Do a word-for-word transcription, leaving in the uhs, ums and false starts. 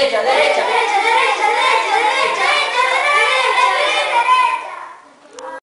Derecha, derecha.